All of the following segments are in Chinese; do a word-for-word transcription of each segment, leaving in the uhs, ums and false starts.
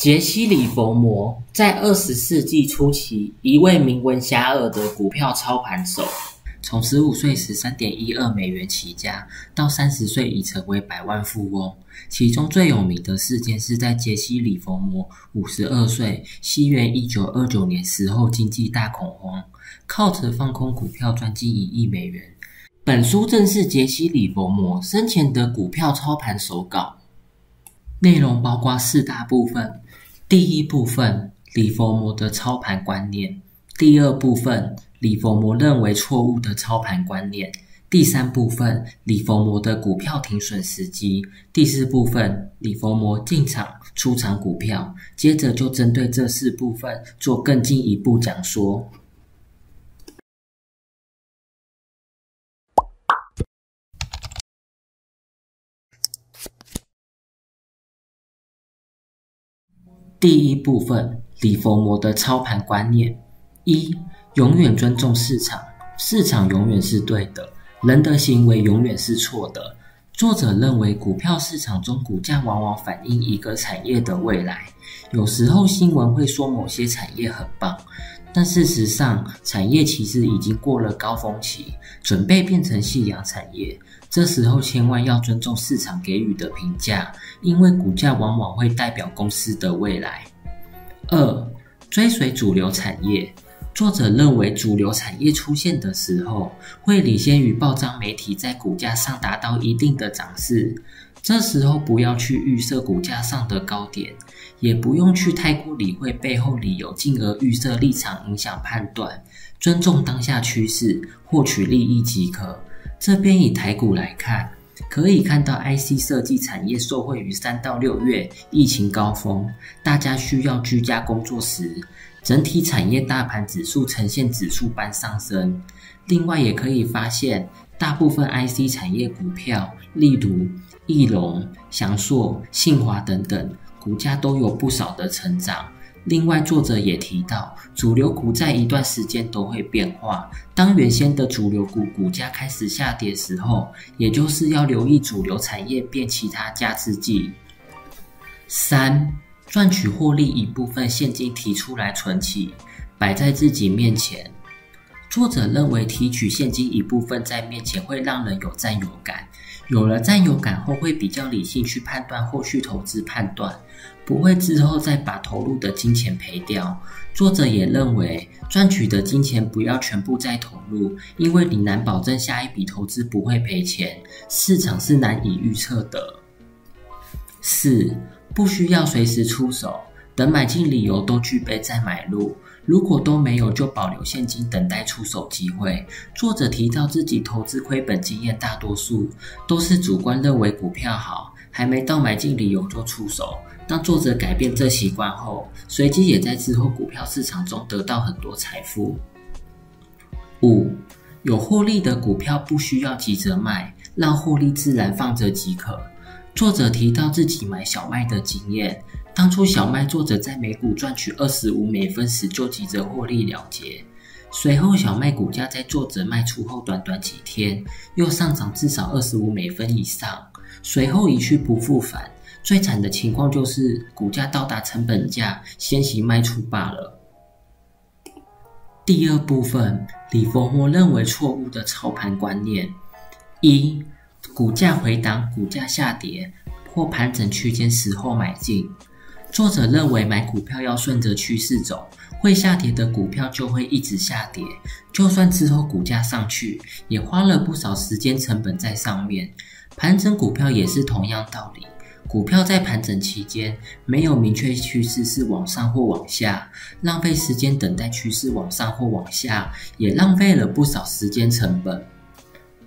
杰西·里佛摩在二十世纪初期，一位名闻遐迩的股票操盘手，从十五岁时 三点一二 美元起家，到三十岁已成为百万富翁。其中最有名的事件是在杰西·里佛摩五十二岁，西元一九二九年时候经济大恐慌，靠着放空股票赚进一亿美元。本书正是杰西·里佛摩生前的股票操盘手稿，内容包括四大部分。第一部分，里佛摩的操盘观念；第二部分，里佛摩认为错误的操盘观念；第三部分，里佛摩的股票停损时机；第四部分，里佛摩进场、出场股票。接着就针对这四部分做更进一步讲说。第一部分，里佛摩的操盘观念：一、永远尊重市场，市场永远是对的，人的行为永远是错的。作者认为，股票市场中股价往往反映一个产业的未来。有时候新闻会说某些产业很棒，但事实上，产业其实已经过了高峰期，准备变成夕阳产业。这时候千万要尊重市场给予的评价，因为股价往往会代表公司的未来。二、追随主流产业。作者认为，主流产业出现的时候，会领先于报章媒体在股价上达到一定的涨势。这时候不要去预设股价上的高点，也不用去太过理会背后理由，进而预设立场影响判断，尊重当下趋势，获取利益即可。这边以台股来看，可以看到 I C 设计产业受惠于三到六月疫情高峰，大家需要居家工作时，整体产业大盘指数呈现指数般上升。另外也可以发现，大部分 I C 产业股票，例如翼龙、祥硕、信华等等，股价都有不少的成长。另外，作者也提到，主流股在一段时间都会变化。当原先的主流股股价开始下跌时候，也就是要留意主流产业变其他价值计。三、赚取获利一部分现金提出来存起，摆在自己面前。作者认为，提取现金一部分在面前会让人有占有感，有了占有感后会比较理性去判断后续投资判断，不会之后再把投入的金钱赔掉。作者也认为，赚取的金钱不要全部再投入，因为你难保证下一笔投资不会赔钱，市场是难以预测的。四、不需要随时出手，等买进理由都具备再买入。如果都没有，就保留现金等待出手机会。作者提到自己投资亏本经验，大多数都是主观认为股票好，还没到买进理由就出手。当作者改变这习惯后，随即也在之后股票市场中得到很多财富。五、有获利的股票不需要急着卖，让获利自然放着即可。作者提到自己买小麦的经验。当初小麦作者在每股赚取二十五美分时就急着获利了结，随后小麦股价在作者卖出后短短几天又上涨至少二十五美分以上，随后一去不复返。最惨的情况就是股价到达成本价先行卖出罢了。第二部分，里佛摩认为错误的操盘观念：一、股价回档、股价下跌或盘整区间时候买进。作者认为，买股票要顺着趋势走，会下跌的股票就会一直下跌，就算之后股价上去，也花了不少时间成本在上面。盘整股票也是同样道理，股票在盘整期间没有明确趋势是往上或往下，浪费时间等待趋势往上或往下，也浪费了不少时间成本。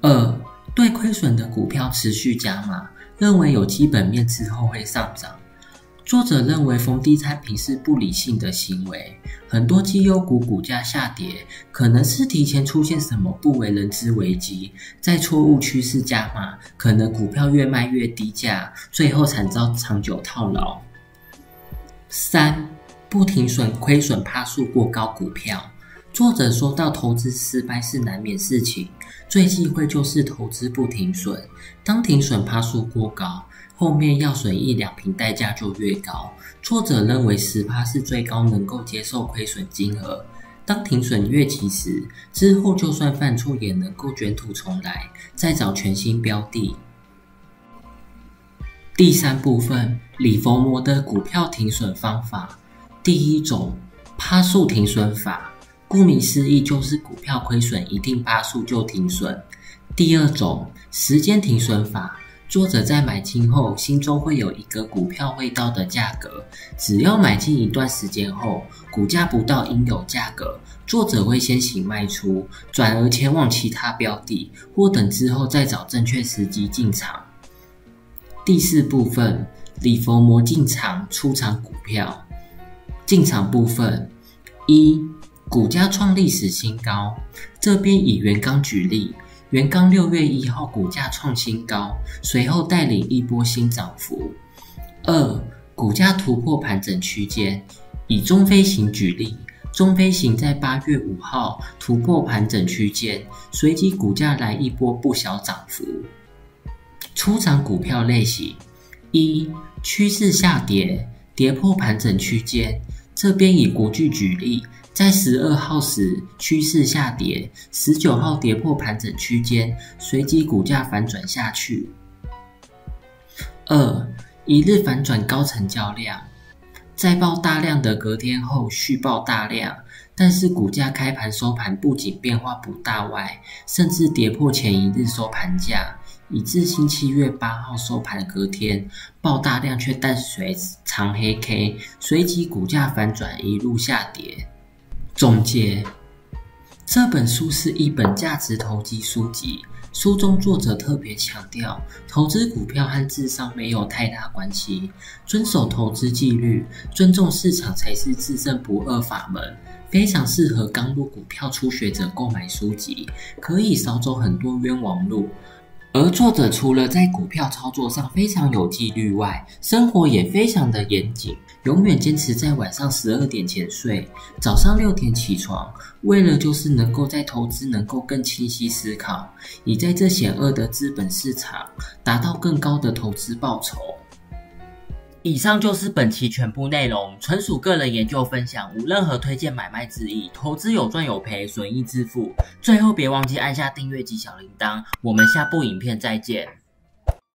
二、对亏损的股票持续加码，认为有基本面之后会上涨。作者认为逢低摊平是不理性的行为，很多绩优股股价下跌，可能是提前出现什么不为人知危机，在错误趋势加码，可能股票越卖越低价，最后惨遭长久套牢。三、不停损亏损趴数过高股票。作者说到，投资失败是难免事情，最忌讳就是投资不停损。当停损趴数过高，后面要损一两平代价就越高。作者认为百分之十是最高能够接受亏损金额。当停损越及时，之后就算犯错也能够卷土重来，再找全新标的。第三部分，李佛摩的股票停损方法。第一种，趴数停损法。 顾名思义，就是股票亏损一定趴数就停损。第二种，时间停损法，作者在买进后，心中会有一个股票会到的价格，只要买进一段时间后，股价不到应有价格，作者会先行卖出，转而前往其他标的，或等之后再找正确时机进场。第四部分，李佛摩进场出场股票。进场部分一。 股价创历史新高，这边以元刚举例，元刚六月一号股价创新高，随后带领一波新涨幅。二、股价突破盘整区间，以中飞行举例，中飞行在八月五号突破盘整区间，随即股价来一波不小涨幅。出场股票类型：一、趋势下跌，跌破盘整区间，这边以国巨举例。 在十二号时趋势下跌， 十九号跌破盘整区间，随即股价反转下去。二、一日反转高成交量，在爆大量的隔天后续爆大量，但是股价开盘收盘不仅变化不大外，甚至跌破前一日收盘价，以致星期七月八号收盘隔天爆大量却伴随长黑 K， 随即股价反转一路下跌。 总结，这本书是一本价值投机书籍。书中作者特别强调，投资股票和智商没有太大关系，遵守投资纪律，尊重市场才是自胜不二法门。非常适合刚入股票初学者购买书籍，可以少走很多冤枉路。 而作者除了在股票操作上非常有纪律外，生活也非常的严谨，永远坚持在晚上十二点前睡，早上六点起床，为了就是能够在投资能够更清晰思考，以在这险恶的资本市场达到更高的投资报酬。以上就是本期全部内容，纯属个人研究分享，无任何推荐买卖之意。投资有赚有赔，损益自负。最后别忘记按下订阅及小铃铛，我们下部影片再见。